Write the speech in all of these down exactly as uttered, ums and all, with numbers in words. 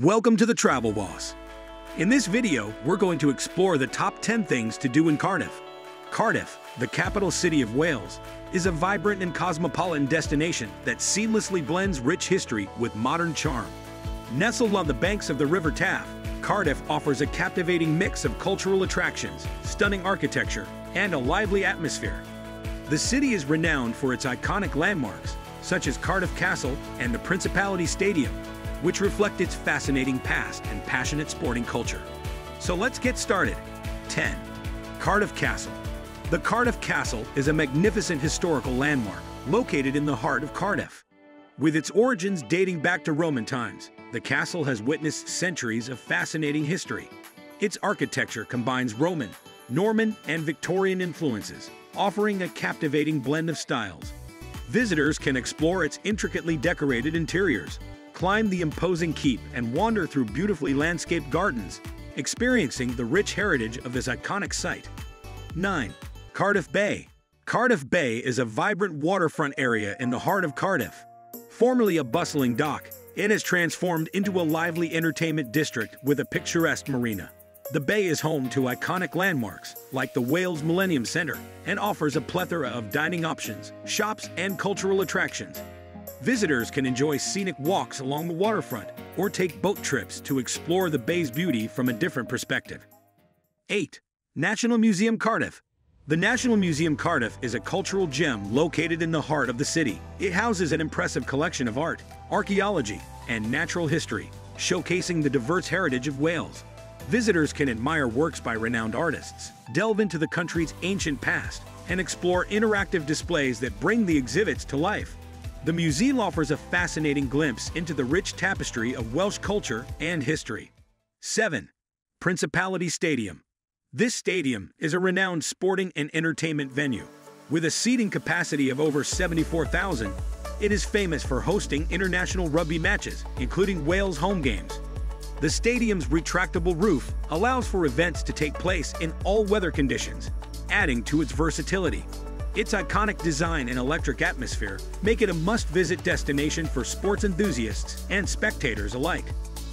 Welcome to The Travel Boss. In this video, we're going to explore the top ten things to do in Cardiff. Cardiff, the capital city of Wales, is a vibrant and cosmopolitan destination that seamlessly blends rich history with modern charm. Nestled on the banks of the River Taff, Cardiff offers a captivating mix of cultural attractions, stunning architecture, and a lively atmosphere. The city is renowned for its iconic landmarks, such as Cardiff Castle and the Principality Stadium, which reflect its fascinating past and passionate sporting culture. So let's get started. ten. Cardiff Castle. The Cardiff Castle is a magnificent historical landmark located in the heart of Cardiff. With its origins dating back to Roman times, the castle has witnessed centuries of fascinating history. Its architecture combines Roman, Norman, and Victorian influences, offering a captivating blend of styles. Visitors can explore its intricately decorated interiors, climb the imposing keep and wander through beautifully landscaped gardens, experiencing the rich heritage of this iconic site. nine. Cardiff Bay. Cardiff Bay is a vibrant waterfront area in the heart of Cardiff. Formerly a bustling dock, it has transformed into a lively entertainment district with a picturesque marina. The bay is home to iconic landmarks like the Wales Millennium Centre and offers a plethora of dining options, shops, and cultural attractions. Visitors can enjoy scenic walks along the waterfront or take boat trips to explore the bay's beauty from a different perspective. eight. National Museum Cardiff. The National Museum Cardiff is a cultural gem located in the heart of the city. It houses an impressive collection of art, archaeology, and natural history, showcasing the diverse heritage of Wales. Visitors can admire works by renowned artists, delve into the country's ancient past, and explore interactive displays that bring the exhibits to life. The museum offers a fascinating glimpse into the rich tapestry of Welsh culture and history. seven. Principality Stadium. This stadium is a renowned sporting and entertainment venue. With a seating capacity of over seventy-four thousand, it is famous for hosting international rugby matches, including Wales home games. The stadium's retractable roof allows for events to take place in all weather conditions, adding to its versatility. Its iconic design and electric atmosphere make it a must-visit destination for sports enthusiasts and spectators alike.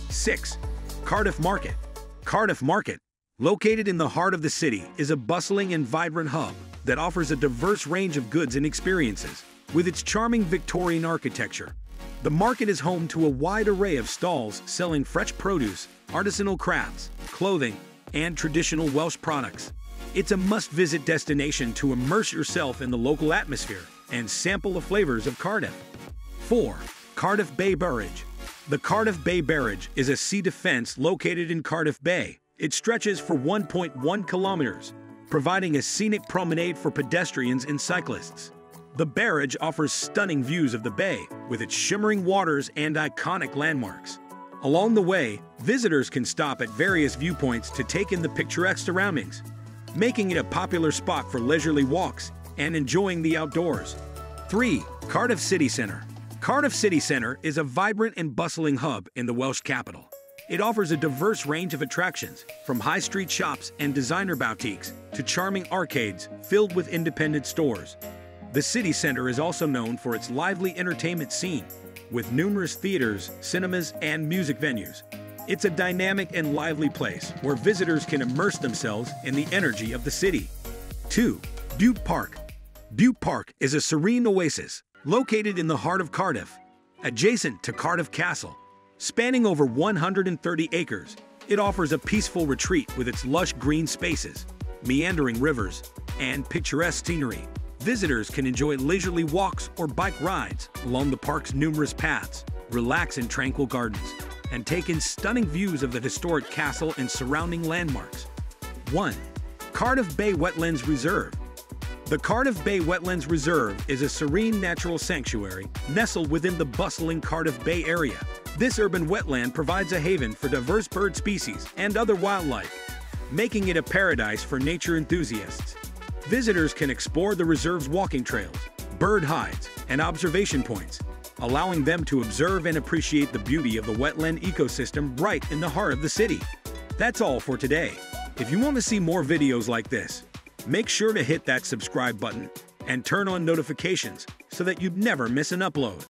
six. Cardiff Market. Cardiff Market, located in the heart of the city, is a bustling and vibrant hub that offers a diverse range of goods and experiences. With its charming Victorian architecture, the market is home to a wide array of stalls selling fresh produce, artisanal crafts, clothing, and traditional Welsh products. It's a must-visit destination to immerse yourself in the local atmosphere and sample the flavors of Cardiff. four. Cardiff Bay Barrage. The Cardiff Bay Barrage is a sea defense located in Cardiff Bay. It stretches for one point one kilometers, providing a scenic promenade for pedestrians and cyclists. The barrage offers stunning views of the bay, with its shimmering waters and iconic landmarks. Along the way, visitors can stop at various viewpoints to take in the picturesque surroundings, making it a popular spot for leisurely walks and enjoying the outdoors. three. Cardiff City Centre. Cardiff City Centre is a vibrant and bustling hub in the Welsh capital. It offers a diverse range of attractions, from high street shops and designer boutiques to charming arcades filled with independent stores. The city centre is also known for its lively entertainment scene, with numerous theatres, cinemas, and music venues. It's a dynamic and lively place where visitors can immerse themselves in the energy of the city. two. Bute Park. Bute Park is a serene oasis located in the heart of Cardiff, adjacent to Cardiff Castle. Spanning over one hundred thirty acres, it offers a peaceful retreat with its lush green spaces, meandering rivers, and picturesque scenery. Visitors can enjoy leisurely walks or bike rides along the park's numerous paths, relax in tranquil gardens, and take in stunning views of the historic castle and surrounding landmarks. one. Cardiff Bay Wetlands Reserve. The Cardiff Bay Wetlands Reserve is a serene natural sanctuary nestled within the bustling Cardiff Bay area. This urban wetland provides a haven for diverse bird species and other wildlife, making it a paradise for nature enthusiasts. Visitors can explore the reserve's walking trails, bird hides, and observation points, allowing them to observe and appreciate the beauty of the wetland ecosystem right in the heart of the city. That's all for today. If you want to see more videos like this, make sure to hit that subscribe button and turn on notifications so that you'd never miss an upload.